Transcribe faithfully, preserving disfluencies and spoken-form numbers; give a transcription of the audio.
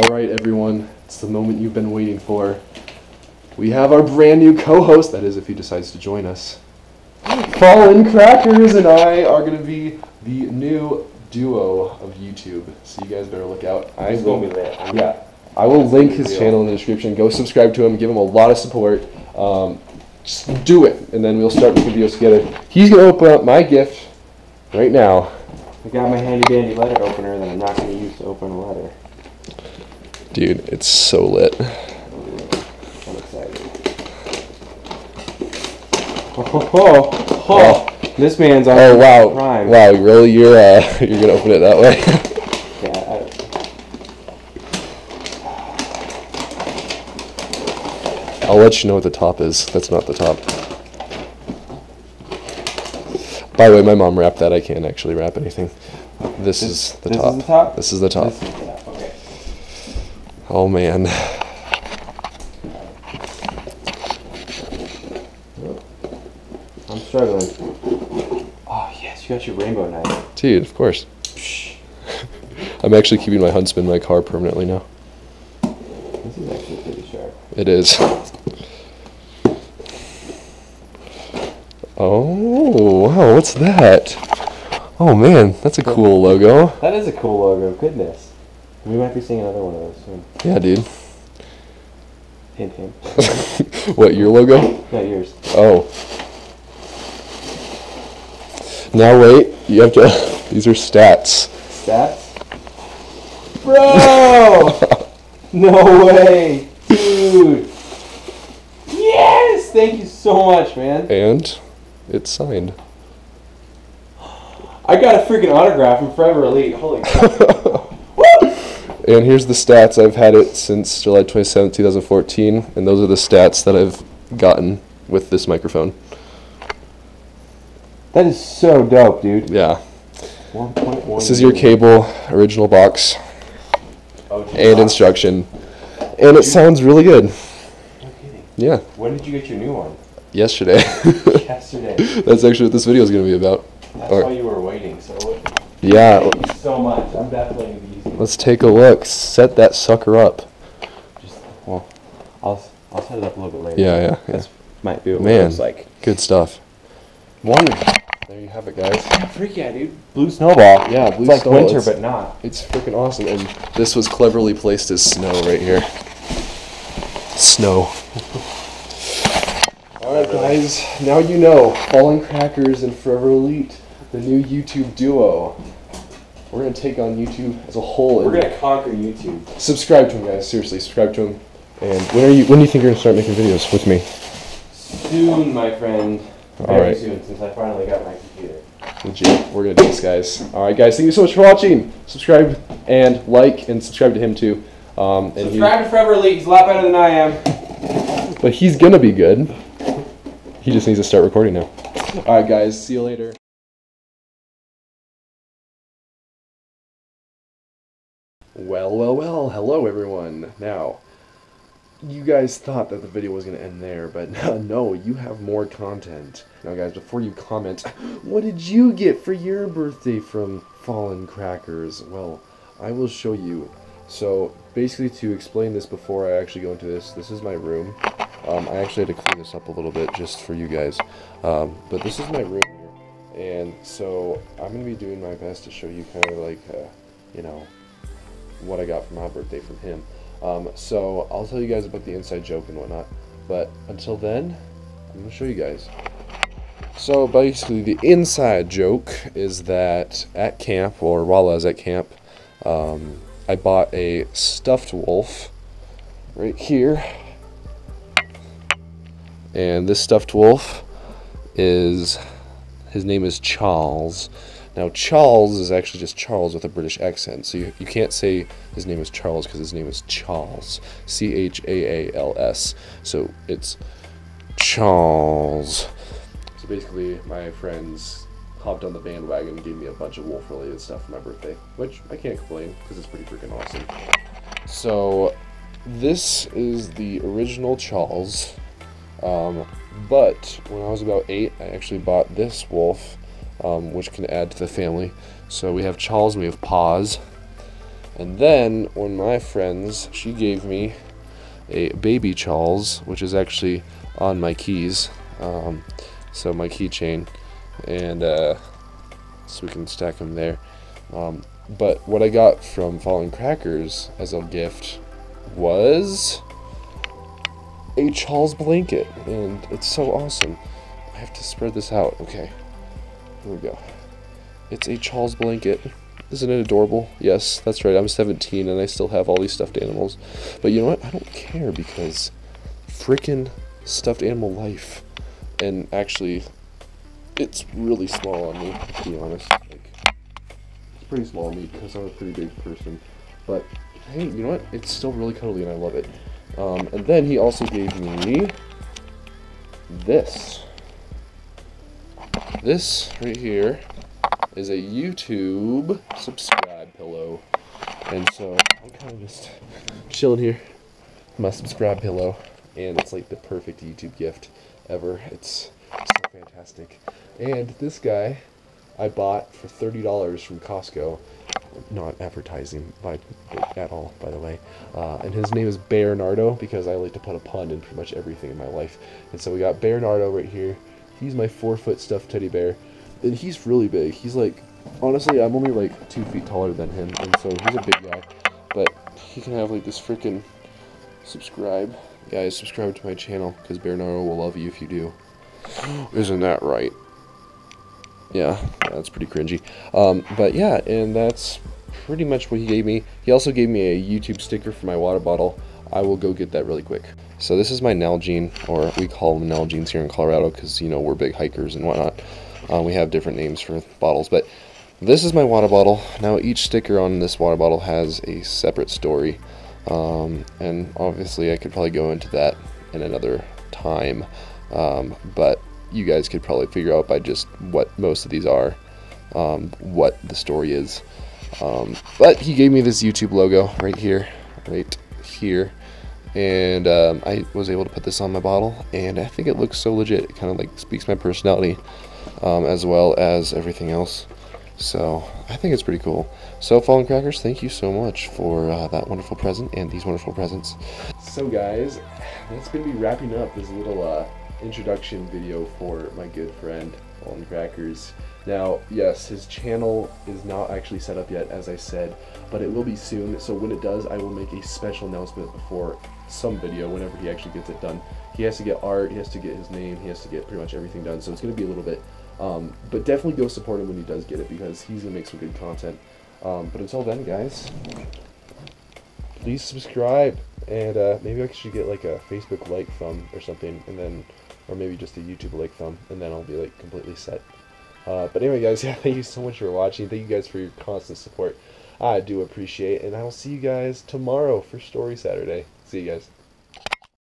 Alright everyone, it's the moment you've been waiting for. We have our brand new co-host, that is if he decides to join us. Fallen Crackers and I are going to be the new duo of YouTube, so you guys better look out. I will be there. Yeah, I will link his channel in the description. Go subscribe to him, give him a lot of support. Um, just do it, and then we'll start making videos together. He's going to open up my gift right now. I got my handy dandy letter opener that I'm not going to use to open a letter. Dude, it's so lit. I'm excited. Ho, ho, ho. Ho. Oh. This man's on oh, wow. Prime. Wow, really? You're, uh, you're going to open it that way? Yeah. I don't... I'll let you know what the top is. That's not the top. By the way, my mom wrapped that. I can't actually wrap anything. This, this, is, the this is the top. This is the top? This is the top. Okay. Oh, man. I'm struggling. Oh, yes, you got your rainbow knife. Dude, of course. I'm actually keeping my Huntsman in my car permanently now. This is actually pretty sharp. It is. Oh, wow, what's that? Oh, man, that's a cool logo. That is a cool logo, goodness. We might be seeing another one of those soon. Yeah, dude. Hint, hint. What, your logo? No, yours. Oh. Now wait, you have to... These are stats. Stats? Bro! No way! Dude! Yes! Thank you so much, man. And it's signed. I got a freaking autograph from Forever Elite. Holy crap. And here's the stats. I've had it since July twenty-seventh, two thousand fourteen, and those are the stats that I've gotten with this microphone. That is so dope, dude. Yeah. one point one. This is your cable, original box, oh, and instruction. And it sounds really good. No kidding. Yeah. When did you get your new one? Yesterday. Yesterday. That's actually what this video is going to be about. That's or, why you were waiting, so... What? Yeah. Thank you so much. I'm definitely going to be using it. Let's take a look. Set that sucker up. Just, well, I'll, I'll set it up a little bit later. Yeah, yeah. That yeah. might be what Man, it looks like. Good stuff. Wonderful. There you have it, guys. Freak yeah, dude. Blue Snowball. Yeah, Blue Snowball. It's like snowball. winter, it's, but not. It's freaking awesome. And this was cleverly placed as snow right here. Snow. All right, guys. Now you know. Fallen Crackers and Forever Elite. The new YouTube duo. We're going to take on YouTube as a whole. We're going to conquer YouTube. Subscribe to him, guys. Seriously, subscribe to him. And when are you? When do you think you're going to start making videos with me? Soon, my friend. All Very right. soon, since I finally got my computer. Legit. We're going to do this, guys. All right, guys. Thank you so much for watching. Subscribe and like and subscribe to him, too. Um, and subscribe he, to Forever Elite. He's a lot better than I am. But he's going to be good. He just needs to start recording now. All right, guys. See you later. Well, well, well, hello everyone. Now, you guys thought that the video was going to end there, but no, you have more content. Now guys, before you comment, what did you get for your birthday from Fallen Crackers? Well, I will show you. So, basically to explain this before I actually go into this, this is my room. Um, I actually had to clean this up a little bit just for you guys. Um, but this is my room here, and so I'm going to be doing my best to show you kind of like, uh, you know, what I got for my birthday from him. Um, so I'll tell you guys about the inside joke and whatnot, but until then, I'm gonna show you guys. So basically the inside joke is that at camp, or while I was at camp, um, I bought a stuffed wolf right here. And this stuffed wolf is, his name is Charles. Now, Charles is actually just Charles with a British accent, so you, you can't say his name is Charles because his name is Charles. C H A A L S. So, it's Charles. So, basically, my friends hopped on the bandwagon and gave me a bunch of wolf-related stuff for my birthday, which I can't complain because it's pretty freaking awesome. So, this is the original Charles, um, but when I was about eight, I actually bought this wolf. Um, which can add to the family. So we have Charles and we have Paws. And then one of my friends, she gave me a baby Charles, which is actually on my keys, um, so my keychain, and uh, so we can stack them there. Um, but what I got from Fallen Crackers as a gift was a Charles blanket, and it's so awesome. I have to spread this out. Okay, here we go. It's a Charles blanket. Isn't it adorable? Yes, that's right. I'm seventeen and I still have all these stuffed animals. But you know what? I don't care, because freaking stuffed animal life. And actually, it's really small on me, to be honest. Like, it's pretty small on me because I'm a pretty big person. But hey, you know what? It's still really cuddly and I love it. Um, and then he also gave me this. This right here is a YouTube subscribe pillow, and so I'm kind of just chilling here with my subscribe pillow, and it's like the perfect YouTube gift ever. It's so fantastic. And this guy I bought for thirty dollars from Costco, not advertising by at all, by the way, uh, and his name is Bernardo, because I like to put a pun in pretty much everything in my life. And so we got Bernardo right here. He's my four foot stuffed teddy bear. And he's really big. He's like, honestly, I'm only like two feet taller than him, and so he's a big guy. But he can have like this freaking subscribe. Guys, subscribe to my channel, because Bernardo will love you if you do. Isn't that right? Yeah, that's pretty cringy. Um, but yeah, and that's pretty much what he gave me. He also gave me a YouTube sticker for my water bottle. I will go get that really quick. So this is my Nalgene, or we call them Nalgenes here in Colorado, because, you know, we're big hikers and whatnot. Uh, we have different names for bottles, but this is my water bottle. Now each sticker on this water bottle has a separate story, um, and obviously I could probably go into that in another time, um, but you guys could probably figure out by just what most of these are, um, what the story is. Um, but he gave me this YouTube logo right here, right here, and um, I was able to put this on my bottle, and I think it looks so legit. It kind of like speaks my personality, um, as well as everything else, so I think it's pretty cool. So Fallen Crackers, thank you so much for uh, that wonderful present and these wonderful presents. So guys, that's going to be wrapping up this little uh, introduction video for my good friend Fallen Crackers. Now, yes, his channel is not actually set up yet, as I said, but it will be soon, so when it does, I will make a special announcement before some video, whenever he actually gets it done. He has to get art, he has to get his name, he has to get pretty much everything done, so it's going to be a little bit, um, but definitely go support him when he does get it, because he's going to make some good content. Um, but until then, guys, please subscribe, and uh, maybe I should get like a Facebook like thumb or something, and then, or maybe just a YouTube like thumb, and then I'll be like completely set. Uh, but anyway, guys, yeah, thank you so much for watching. Thank you guys for your constant support. I do appreciate it, and I will see you guys tomorrow for Story Saturday. See you guys.